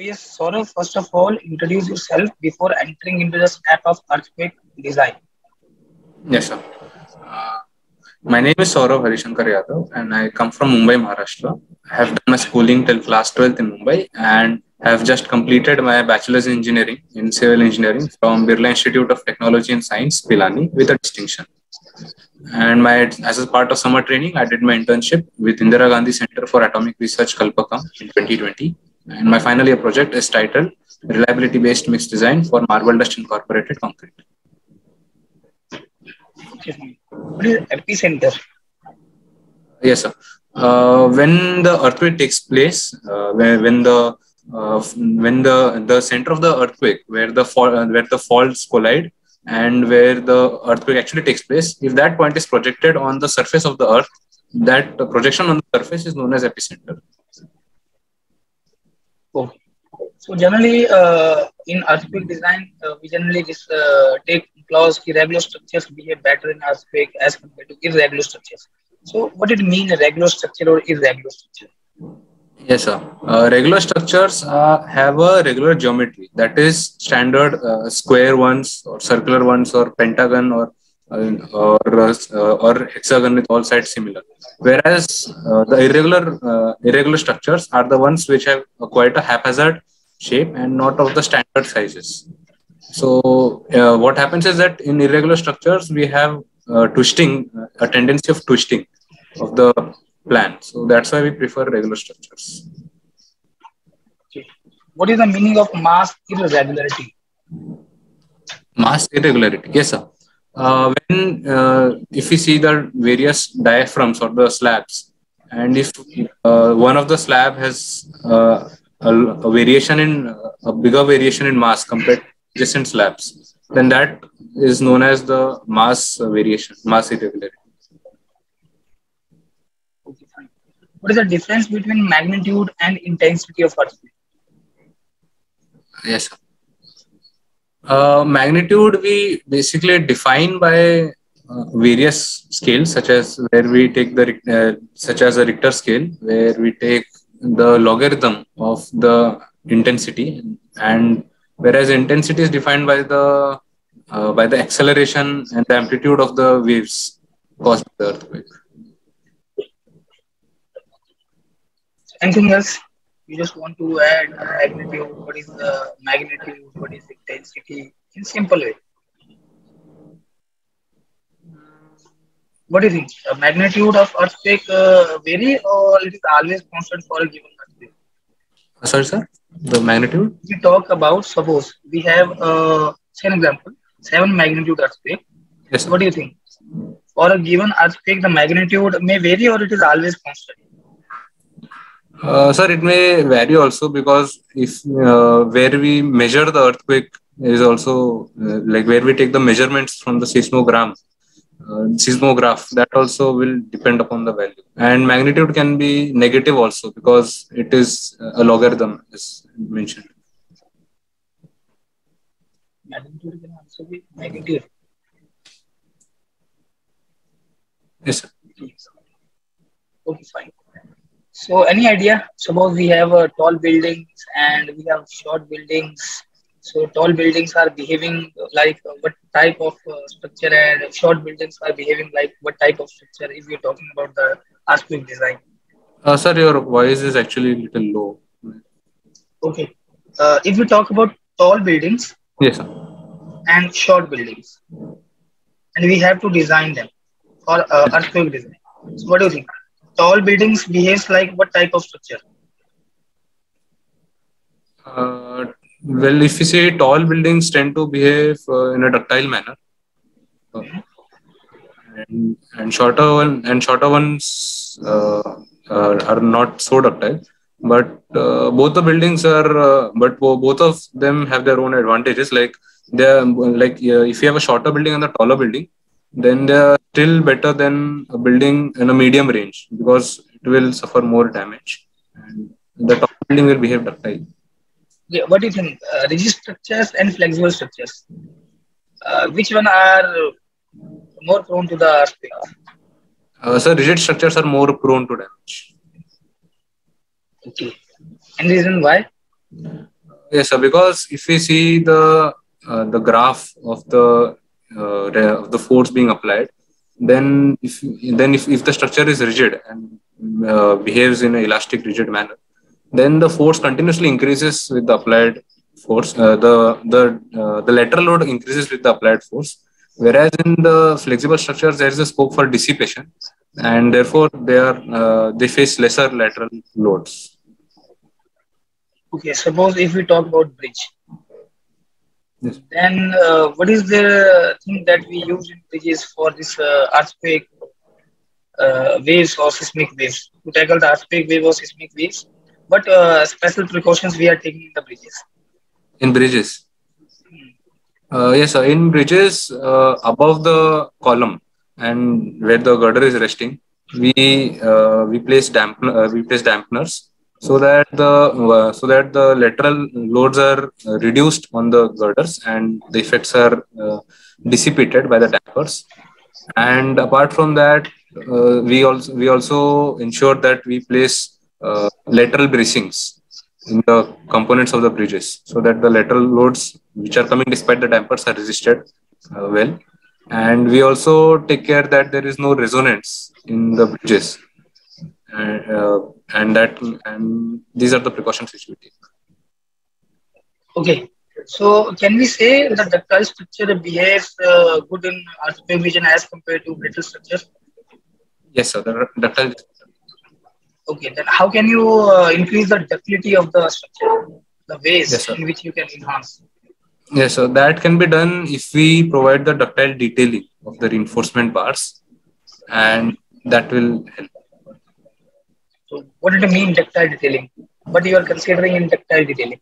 So yes, Saurav, first of all, introduce yourself before entering into the step of earthquake design. Yes, sir. My name is Saurav Harishankar Yadav and I come from Mumbai, Maharashtra. I have done my schooling till class 12th in Mumbai and have just completed my bachelor's in engineering in civil engineering from Birla Institute of Technology and Science, Pilani, with a distinction. And as a part of summer training, I did my internship with Indira Gandhi Center for Atomic Research, Kalpakam in 2020. And my final year project is titled Reliability-Based Mixed Design for Marble Dust Incorporated Concrete. What is epicenter? Yes, sir. When the earthquake takes place, when the center of the earthquake, where the faults collide and where the earthquake actually takes place, if that point is projected on the surface of the earth, that projection on the surface is known as epicenter. Oh. So generally, in earthquake design, we generally just take clause that regular structures behave better in earthquake as compared to irregular structures. So what did it mean, regular structure or irregular structure? Yes, sir. Regular structures have a regular geometry, that is standard square ones or circular ones or pentagon or hexagon with all sides similar. Whereas the irregular structures are the ones which have quite a haphazard shape and not of the standard sizes. So what happens is that in irregular structures, we have a tendency of twisting of the plan. So that's why we prefer regular structures. Okay. What is the meaning of mass irregularity? Mass irregularity, yes, sir. If we see the various diaphragms or the slabs, and if one of the slab has a bigger variation in mass compared to adjacent slabs, then that is known as the mass variation, mass irregularity. Okay, fine. What is the difference between magnitude and intensity of earthquake? Yes, sir. Magnitude we basically define by various scales, such as a Richter scale, where we take the logarithm of the intensity, and whereas intensity is defined by the acceleration and the amplitude of the waves caused by the earthquake. Anything else? You just want to add magnitude, what is the magnitude, what is intensity, in simple way. What do you think? The magnitude of earthquake vary or it is always constant for a given earthquake? Sorry, sir? The magnitude? We talk about, suppose we have, say an example, 7 magnitude earthquake. Yes, sir. What do you think? For a given earthquake, the magnitude may vary or it is always constant? Sir, it may vary also, because if where we measure the earthquake is also like where we take the measurements from the seismograph, that also will depend upon the value. And magnitude can be negative also, because it is a logarithm as mentioned. Magnitude can also be negative. Yes, sir. Okay, fine. So any idea, suppose we have tall buildings and we have short buildings. So tall buildings are behaving like what type of structure, and short buildings are behaving like what type of structure, if you're talking about the earthquake design. Sir, your voice is actually a little low. Okay. If we talk about tall buildings, yes, sir, and short buildings, and we have to design them for earthquake design. So what do you think? Tall buildings behaves like what type of structure? Well, if you say tall buildings tend to behave in a ductile manner, and shorter ones are not so ductile. But both of them have their own advantages. If you have a shorter building and a taller building, then they are still better than a building in a medium range, because it will suffer more damage and the top building will behave ductile. Yeah, what do you think? Rigid structures and flexible structures, which one are more prone to the earthquake? Sir, rigid structures are more prone to damage. Okay. Any reason why? Yes, sir. Because if we see the graph of the force being applied, then if the structure is rigid and behaves in an elastic rigid manner, then the force continuously increases with the applied force. The lateral load increases with the applied force, whereas in the flexible structures there is a scope for dissipation, and therefore they face lesser lateral loads. Okay, suppose if we talk about bridge, yes, then what is the thing that we use in bridges for this earthquake waves or seismic waves, to tackle the earthquake wave or seismic waves? What special precautions we are taking in the bridges? In bridges? Yes, sir. In bridges, above the column and where the girder is resting, we place dampeners, so that the lateral loads are reduced on the girders and the effects are dissipated by the dampers. And apart from that, we also ensure that we place lateral bracings in the components of the bridges, so that the lateral loads which are coming despite the dampers are resisted well. And we also take care that there is no resonance in the bridges. And these are the precautions which we take. Okay, so can we say that ductile structure behaves good in earthquake region as compared to brittle structure? Yes, sir. The ductile. Okay, then how can you increase the ductility of the structure? The ways, yes, in which you can enhance. Yes, sir. That can be done if we provide the ductile detailing of the reinforcement bars, and that will help. So what did you mean ductile detailing? What you are considering in ductile detailing?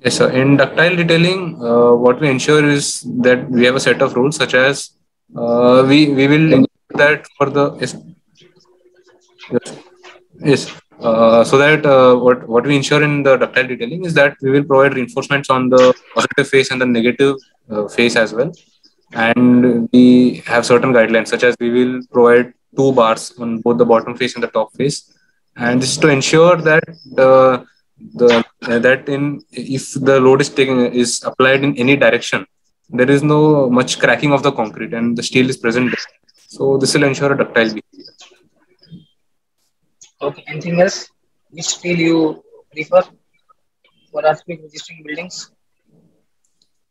Yes, sir. In ductile detailing, what we ensure is that we have a set of rules, such as we will ensure that for the what we ensure in the ductile detailing is that we will provide reinforcements on the positive face and the negative face as well, and we have certain guidelines, such as we will provide 2 bars on both the bottom face and the top face. And this is to ensure that if the load is applied in any direction, there is no much cracking of the concrete and the steel is present. So this will ensure a ductile behavior. Okay. Anything else? Which steel you prefer for earthquake resisting buildings?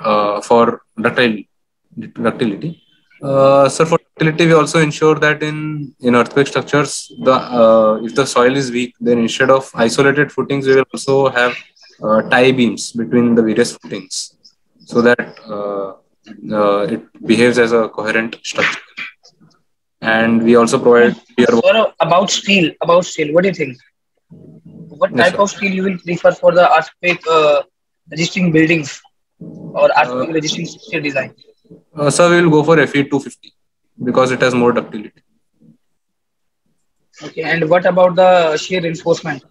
For ductility. Sir, for ductility, we also ensure that in earthquake structures, if the soil is weak, then instead of isolated footings, we will also have tie beams between the various footings, so that it behaves as a coherent structure. And we also provide... Sir, about steel, what do you think? What type of steel you will prefer for the earthquake resisting buildings or earthquake resisting structure design? Sir, we will go for FE 250 because it has more ductility. Okay, and what about the shear reinforcement?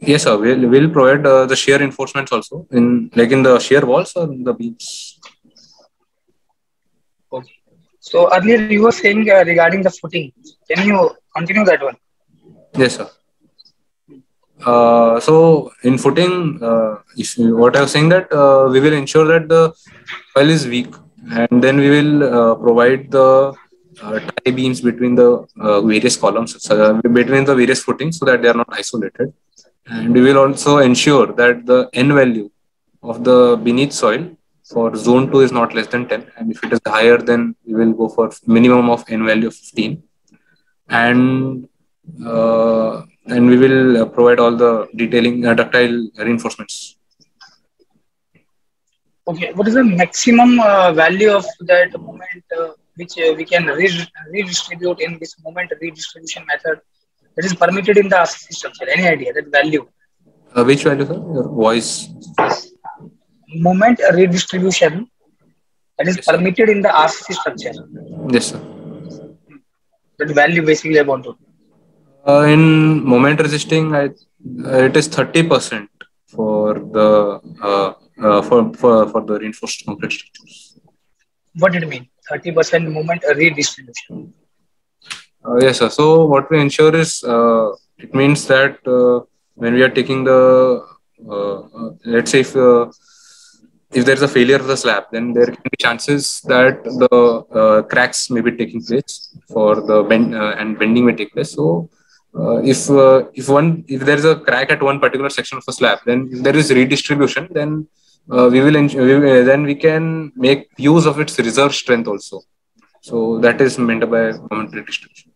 Yes, sir. We'll provide the shear reinforcements also, like in the shear walls or in the beams. Okay. So earlier you were saying regarding the footing. Can you continue that one? Yes, sir. So in footing, what I was saying, that we will ensure that the soil is weak, and then we will provide the tie beams between the various columns, between the various footings, so that they are not isolated. And we will also ensure that the N value of the beneath soil for zone 2 is not less than 10, and if it is higher, then we will go for minimum of N value of 15. And we will provide all the detailing, ductile reinforcements. Okay, what is the maximum value of that moment which we can redistribute in this moment redistribution method that is permitted in the RCC structure? Any idea that value? Which value, sir? Your voice. Moment redistribution that is permitted in the RCC structure. Yes, sir. That value basically I want to. In moment resisting, it is 30% for the reinforced concrete structures. What did it mean? 30% moment redistribution. Yes, sir. So what we ensure is It means that when we are taking the, let's say if there is a failure of the slab, then there can be chances that the cracks may be taking place for the bend and bending may take place. So if there is a crack at one particular section of a slab, then if there is redistribution, then we can make use of its reserve strength also. So that is meant by momentary distribution.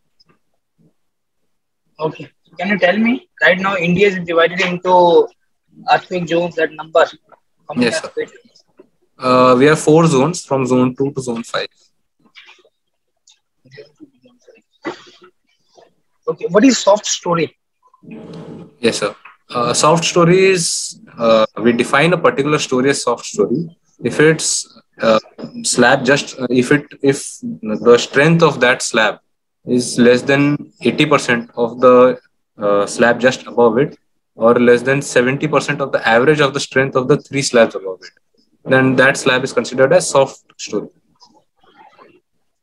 Okay. Can you tell me, right now India is divided into earthquake zones, that number? Yes, sir. We have 4 zones, from zone 2 to zone 5. Okay, what is soft story? Yes, sir. Soft story is, we define a particular story as soft story if it's slab, just if the strength of that slab is less than 80% of the slab just above it, or less than 70% of the average of the strength of the 3 slabs above it, then that slab is considered as soft story.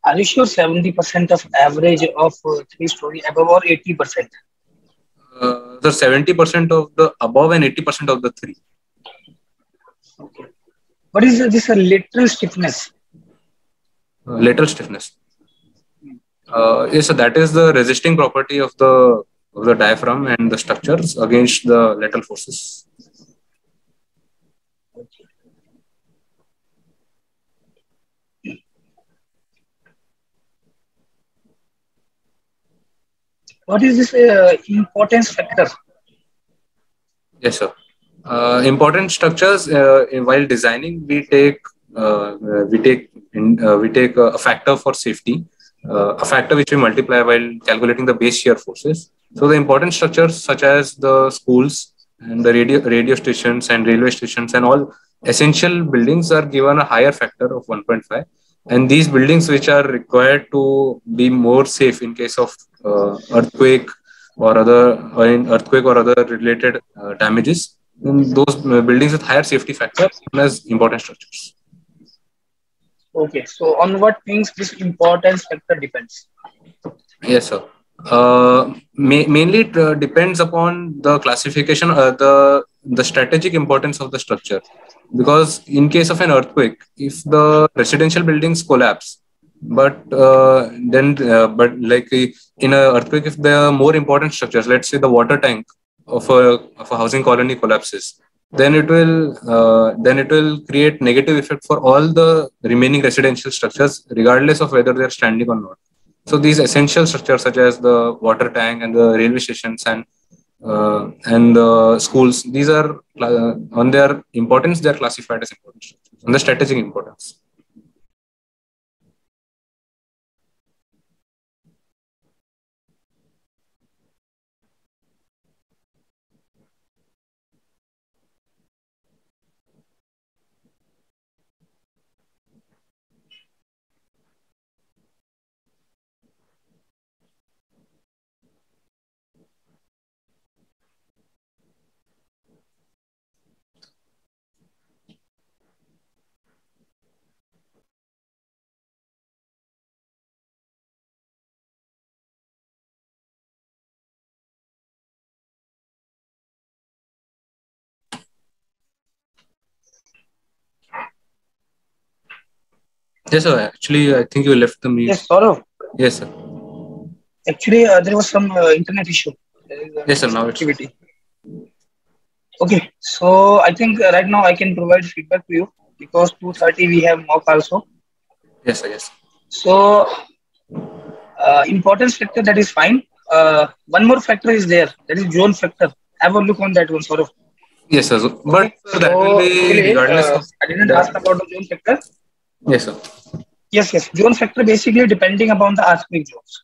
Are you sure 70% of average of 3 story above or 80%? So 70% of the above and 80% of the 3. Okay. What is this lateral stiffness? Lateral stiffness. Yes, so that is the resisting property of the diaphragm and the structures against the lateral forces. What is this importance factor? Yes, sir. Important structures, while designing, we take a factor for safety, a factor which we multiply while calculating the base shear forces. So the important structures such as the schools and the radio stations and railway stations and all essential buildings are given a higher factor of 1.5. And these buildings which are required to be more safe in case of earthquake or other related damages, and those buildings with higher safety factor as important structures. Okay, so on what things this importance factor depends? Yes, sir. Mainly it depends upon the classification, the strategic importance of the structure, because in case of an earthquake, if the residential buildings collapse, but like in a earthquake, if there are more important structures, let's say the water tank of a housing colony collapses, then it will create negative effect for all the remaining residential structures, regardless of whether they are standing or not. So these essential structures such as the water tank and the railway stations and the schools, these are on their importance, they are classified as important structures, on the strategic importance. Yes, sir. Actually, I think you left the meeting. Yes, Saurav. Yes, sir. Actually, there was some internet issue. Yes, sir. Now it's okay. So I think right now I can provide feedback to you, because 2:30 we have mock also. Yes, sir. Yes. So importance factor, that is fine. One more factor is there. That is zone factor. Have a look on that one, Saurav. Yes, sir. But okay, that will be regardless of. I didn't ask about the zone factor. Yes, sir. Yes, yes. Zone factor basically depending upon the earthquake zones.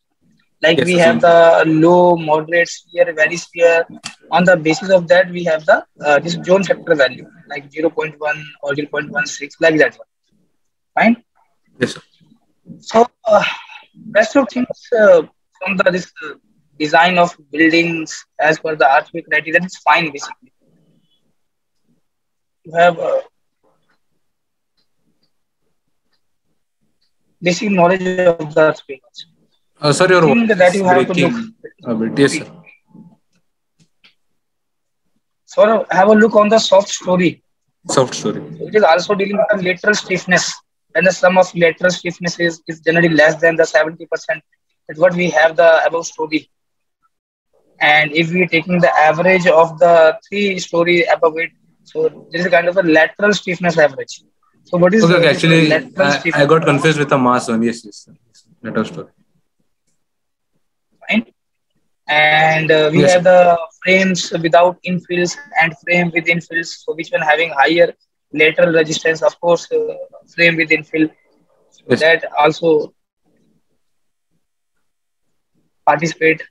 Like yes, we have the low, moderate, severe, very severe. On the basis of that, we have the this zone factor value, like 0.1 or 0.16, like that one. Fine. Yes, sir. So rest of things from the design of buildings as per the earthquake criteria, that is fine basically. You have. Basic knowledge of the earthquake. Sir, your voice is breaking a bit. Yes, sir. So have a look on the soft story. Soft story. It is also dealing with the lateral stiffness, and the sum of lateral stiffness is generally less than the 70%. That's what we have the above story. And if we are taking the average of the 3 story above it, so this is kind of a lateral stiffness average. So what is okay, actually I got confused with the mass one. Yes, yes, yes. Lateral story. Fine. And we yes. have the frames without infills and frame with infills. So which one having higher lateral resistance? Of course, frame with infill. So yes. that also participate.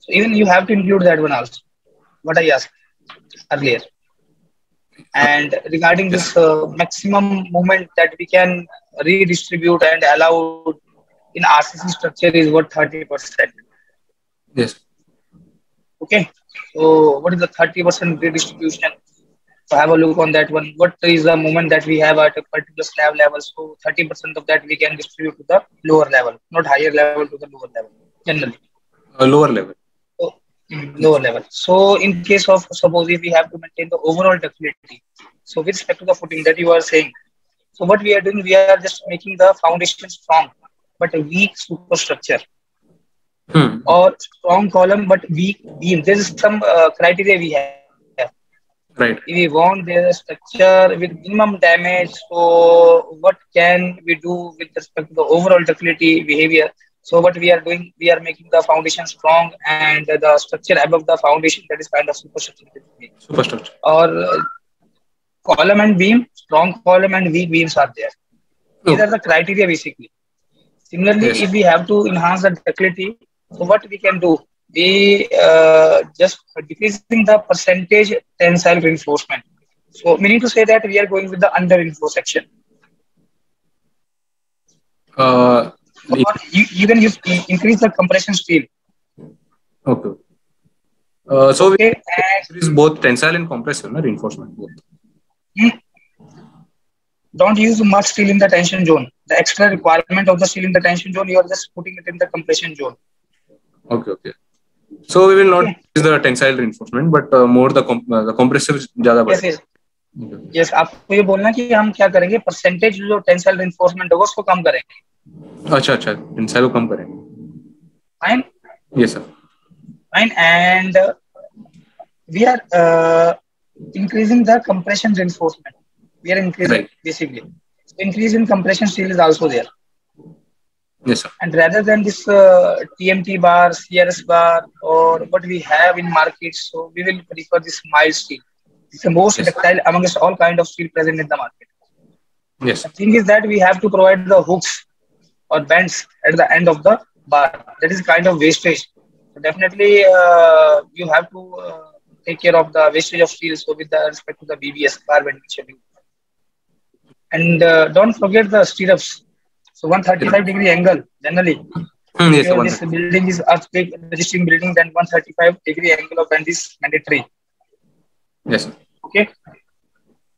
So even you have to include that one also. What I asked earlier. And regarding this maximum moment that we can redistribute and allow in RCC structure is what 30%. Yes. Okay. So what is the 30% redistribution? So have a look on that one. What is the moment that we have at a particular slab level? So 30% of that we can distribute to the lower level, not higher level, to the lower level generally. A lower level. Lower level. So in case of, suppose if we have to maintain the overall ductility, so with respect to the footing that you are saying, so what we are doing, we are just making the foundation strong, but a weak superstructure or strong column, but weak beam. There is some criteria we have. Right. If we want the structure with minimum damage, so what can we do with respect to the overall ductility behavior? So what we are doing, we are making the foundation strong and the structure above the foundation, that is kind of superstructure. Superstructure. Or column and beam, strong column and weak beams are there. Oh. These are the criteria basically. Similarly, yes. if we have to enhance the ductility, so what we can do, we just decreasing the percentage tensile reinforcement. So meaning to say that we are going with the under inflow section. You can use increase the compression steel. Okay. So okay, we increase both tensile and compression reinforcement both. Don't use much steel in the tension zone. The extra requirement of the steel in the tension zone, you are just putting it in the compression zone. Okay, okay. So we will not use the tensile reinforcement, but more the compressive. Yes, yes. Okay. Yes, आपको ये बोलना कि हम क्या करेंगे percentage जो tensile reinforcement होगा उसको कम करेंगे. अच्छा अच्छा tensile को कम करेंगे. Fine. Yes sir. Fine and we are increasing the compression reinforcement. We are increasing right. basically. So increase in compression steel is also there. Yes sir. And rather than this TMT bar, CRS bar or what we have in markets, so we will prefer this mild steel. It's the most yes. ductile amongst all kind of steel present in the market. Yes. The thing is that we have to provide the hooks or bends at the end of the bar. That is kind of wastage. So definitely, you have to take care of the wastage of steel. So with the respect to the BBS bar bending schedule. And don't forget the stirrups. So 135-degree angle generally. Yes, if this building is earthquake resisting building, then 135-degree angle of bend is mandatory. Yes. Sir. Okay.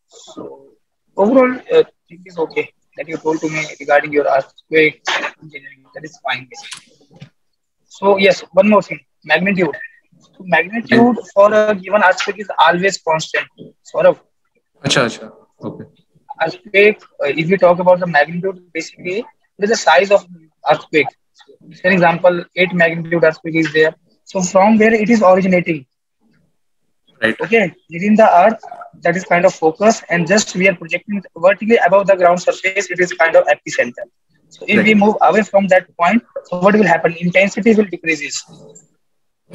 So overall, it is okay that you told to me regarding your earthquake engineering. That is fine. So yes, one more thing: magnitude. So magnitude for a given earthquake is always constant. Sort of. Achha, achha. Okay. Earthquake. If you talk about the magnitude, basically it is the size of earthquake. For example, 8 magnitude earthquake is there. So from where it is originating. Right. Okay, within the earth, that is kind of focus, and just we are projecting vertically above the ground surface, it is kind of epicenter. So if right. we move away from that point, so what will happen? Intensity will decrease.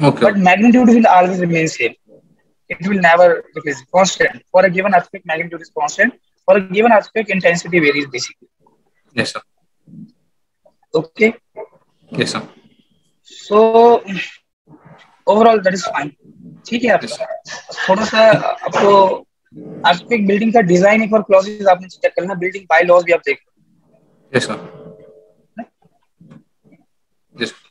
Okay. But magnitude will always remain same. It will never decrease. Constant. For a given earthquake, magnitude is constant. For a given earthquake, intensity varies basically. Yes, sir. Okay. Yes, sir. So overall, that is fine. ठीक है आपका थोड़ा सा आपको आपको एक building का design एक और क्लॉजेस आपने चेक करना बिल्डिंग बाय लॉज भी आप देख यस सर यस